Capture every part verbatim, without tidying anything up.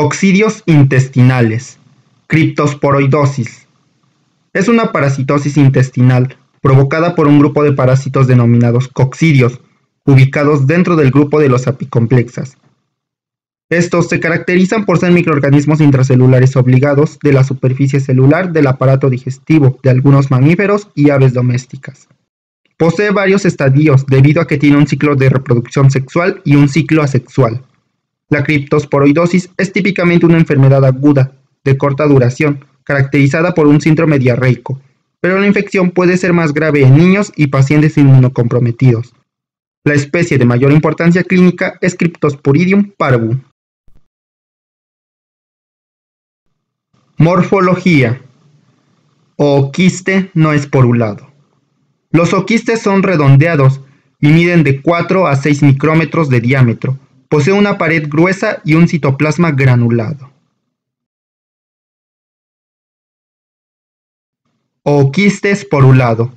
Coccidios intestinales. Criptosporidosis. Es una parasitosis intestinal provocada por un grupo de parásitos denominados coccidios, ubicados dentro del grupo de los apicomplexas. Estos se caracterizan por ser microorganismos intracelulares obligados de la superficie celular del aparato digestivo de algunos mamíferos y aves domésticas. Posee varios estadios debido a que tiene un ciclo de reproducción sexual y un ciclo asexual. La criptosporidosis es típicamente una enfermedad aguda, de corta duración, caracterizada por un síndrome diarreico, pero la infección puede ser más grave en niños y pacientes inmunocomprometidos. La especie de mayor importancia clínica es Cryptosporidium parvum. Morfología. Ooquiste no esporulado. Los ooquistes son redondeados y miden de cuatro a seis micrómetros de diámetro. Posee una pared gruesa y un citoplasma granulado. Ooquiste esporulado.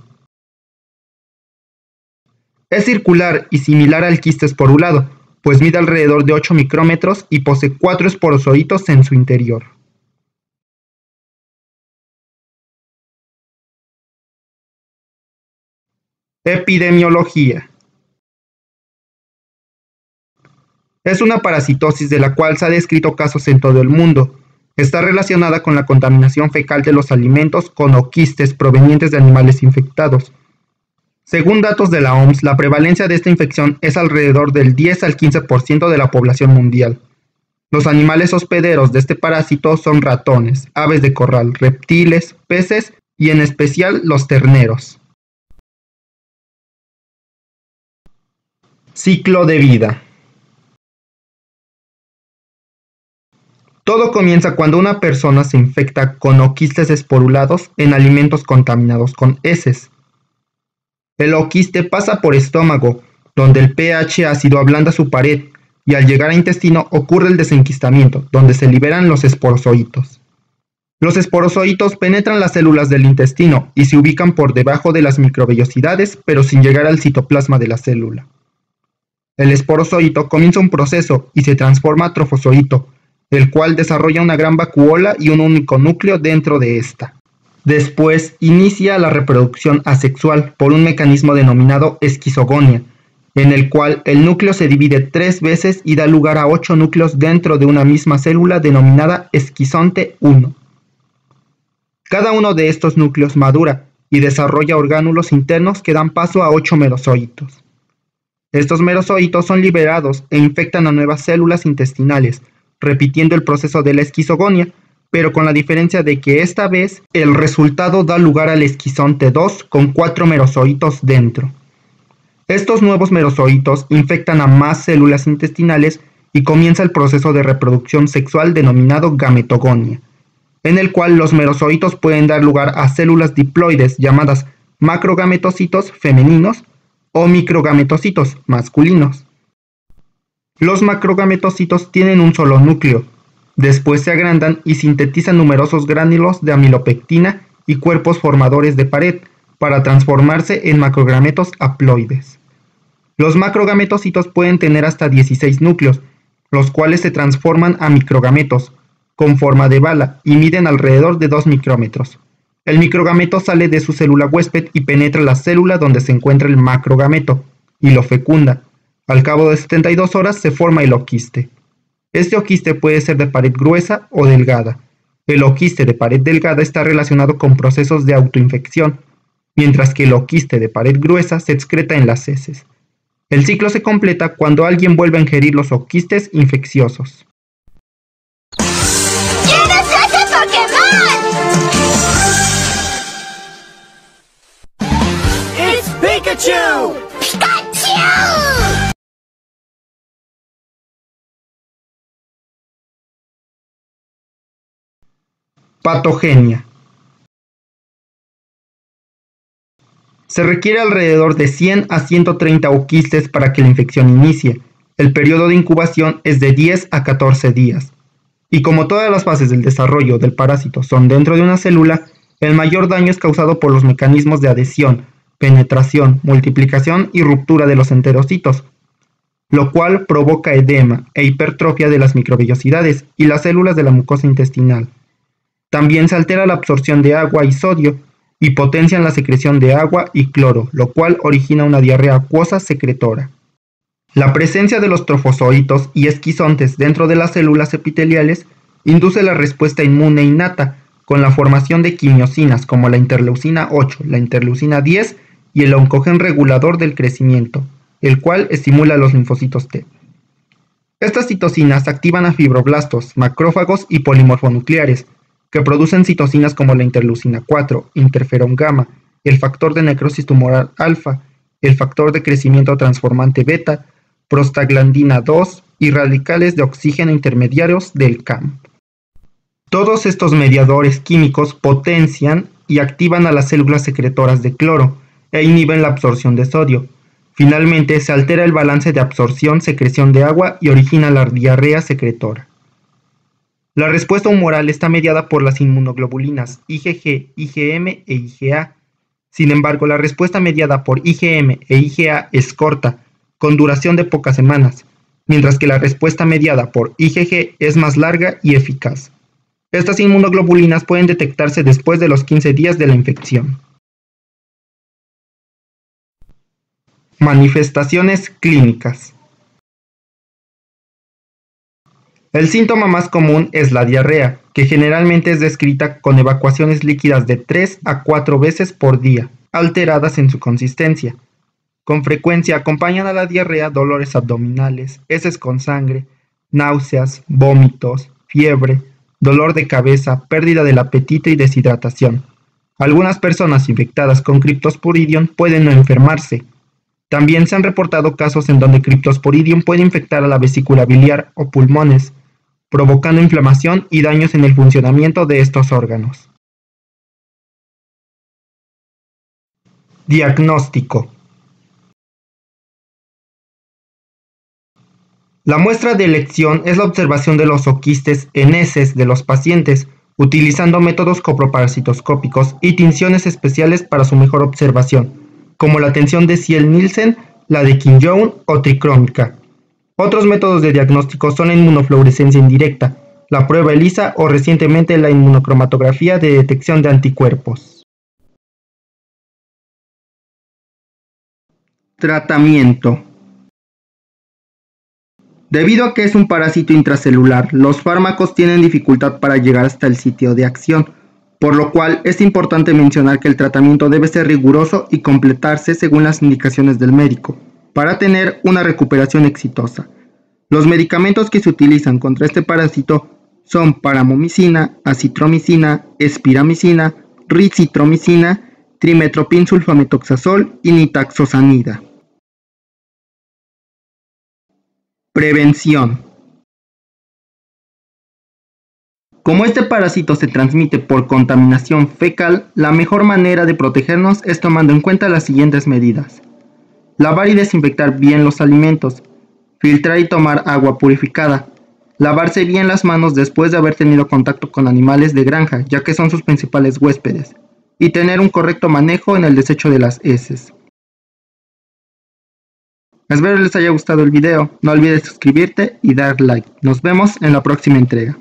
Es circular y similar al quiste esporulado, pues mide alrededor de ocho micrómetros y posee cuatro esporozoitos en su interior. Epidemiología. Es una parasitosis de la cual se ha descrito casos en todo el mundo. Está relacionada con la contaminación fecal de los alimentos con ooquistes provenientes de animales infectados. Según datos de la O M S, la prevalencia de esta infección es alrededor del diez al quince por ciento de la población mundial. Los animales hospederos de este parásito son ratones, aves de corral, reptiles, peces y en especial los terneros. Ciclo de vida. Todo comienza cuando una persona se infecta con ooquistes esporulados en alimentos contaminados con heces. El ooquiste pasa por estómago, donde el pH ácido ablanda su pared, y al llegar a intestino ocurre el desenquistamiento, donde se liberan los esporozoitos. Los esporozoitos penetran las células del intestino y se ubican por debajo de las microvellosidades, pero sin llegar al citoplasma de la célula. El esporozoito comienza un proceso y se transforma a trofozoito, el cual desarrolla una gran vacuola y un único núcleo dentro de ésta. Después inicia la reproducción asexual por un mecanismo denominado esquizogonia, en el cual el núcleo se divide tres veces y da lugar a ocho núcleos dentro de una misma célula denominada esquizonte uno. Cada uno de estos núcleos madura y desarrolla orgánulos internos que dan paso a ocho merozoitos. Estos merozoitos son liberados e infectan a nuevas células intestinales, repitiendo el proceso de la esquizogonia, pero con la diferencia de que esta vez el resultado da lugar al esquizonte dos con cuatro merozoitos dentro. Estos nuevos merozoitos infectan a más células intestinales y comienza el proceso de reproducción sexual denominado gametogonia, en el cual los merozoitos pueden dar lugar a células diploides llamadas macrogametocitos femeninos o microgametocitos masculinos. Los macrogametocitos tienen un solo núcleo, después se agrandan y sintetizan numerosos gránulos de amilopectina y cuerpos formadores de pared para transformarse en macrogametos haploides. Los macrogametocitos pueden tener hasta dieciséis núcleos, los cuales se transforman a microgametos con forma de bala y miden alrededor de dos micrómetros. El microgameto sale de su célula huésped y penetra la célula donde se encuentra el macrogameto y lo fecunda. Al cabo de setenta y dos horas se forma el ooquiste. Este ooquiste puede ser de pared gruesa o delgada. El ooquiste de pared delgada está relacionado con procesos de autoinfección, mientras que el ooquiste de pared gruesa se excreta en las heces. El ciclo se completa cuando alguien vuelve a ingerir los ooquistes infecciosos. ¿Quién es ese Pokémon? ¡Pikachu! ¡Pikachu! Patogenia. Se requiere alrededor de cien a ciento treinta ooquistes para que la infección inicie. El periodo de incubación es de diez a catorce días. Y como todas las fases del desarrollo del parásito son dentro de una célula, el mayor daño es causado por los mecanismos de adhesión, penetración, multiplicación y ruptura de los enterocitos. lo cual provoca edema e hipertrofia de las microvellosidades y las células de la mucosa intestinal. También se altera la absorción de agua y sodio y potencian la secreción de agua y cloro, lo cual origina una diarrea acuosa secretora. La presencia de los trofozoitos y esquizontes dentro de las células epiteliales induce la respuesta inmune innata con la formación de quimiosinas como la interleucina ocho, la interleucina diez y el oncogen regulador del crecimiento, el cual estimula los linfocitos T. Estas citocinas activan a fibroblastos, macrófagos y polimorfonucleares, que producen citocinas como la interleucina cuatro, interferón gamma, el factor de necrosis tumoral alfa, el factor de crecimiento transformante beta, prostaglandina dos y radicales de oxígeno intermediarios del C A M. Todos estos mediadores químicos potencian y activan a las células secretoras de cloro e inhiben la absorción de sodio. Finalmente, se altera el balance de absorción-secreción de agua y origina la diarrea secretora. La respuesta humoral está mediada por las inmunoglobulinas IgG, IgM e IgA. Sin embargo, la respuesta mediada por IgM e IgA es corta, con duración de pocas semanas, mientras que la respuesta mediada por IgG es más larga y eficaz. Estas inmunoglobulinas pueden detectarse después de los quince días de la infección. Manifestaciones clínicas. El síntoma más común es la diarrea, que generalmente es descrita con evacuaciones líquidas de tres a cuatro veces por día, alteradas en su consistencia. Con frecuencia acompañan a la diarrea dolores abdominales, heces con sangre, náuseas, vómitos, fiebre, dolor de cabeza, pérdida del apetito y deshidratación. Algunas personas infectadas con Cryptosporidium pueden no enfermarse. También se han reportado casos en donde Cryptosporidium puede infectar a la vesícula biliar o pulmones, provocando inflamación y daños en el funcionamiento de estos órganos. Diagnóstico. La muestra de elección es la observación de los oquistes en heces de los pacientes, utilizando métodos coproparasitoscópicos y tinciones especiales para su mejor observación, como la tensión de Ziehl-Neelsen, la de Kinyoun o tricrómica. Otros métodos de diagnóstico son la inmunofluorescencia indirecta, la prueba ELISA o recientemente la inmunocromatografía de detección de anticuerpos. Tratamiento. Debido a que es un parásito intracelular, los fármacos tienen dificultad para llegar hasta el sitio de acción, por lo cual es importante mencionar que el tratamiento debe ser riguroso y completarse según las indicaciones del médico, para tener una recuperación exitosa. Los medicamentos que se utilizan contra este parásito son paromomicina, azitromicina, espiramicina, rizitromicina, trimetoprim sulfametoxazol y nitazoxanida. Prevención. Como este parásito se transmite por contaminación fecal, la mejor manera de protegernos es tomando en cuenta las siguientes medidas. Lavar y desinfectar bien los alimentos. Filtrar y tomar agua purificada. Lavarse bien las manos después de haber tenido contacto con animales de granja, ya que son sus principales huéspedes. Y tener un correcto manejo en el desecho de las heces. Espero les haya gustado el video. No olvides suscribirte y dar like. Nos vemos en la próxima entrega.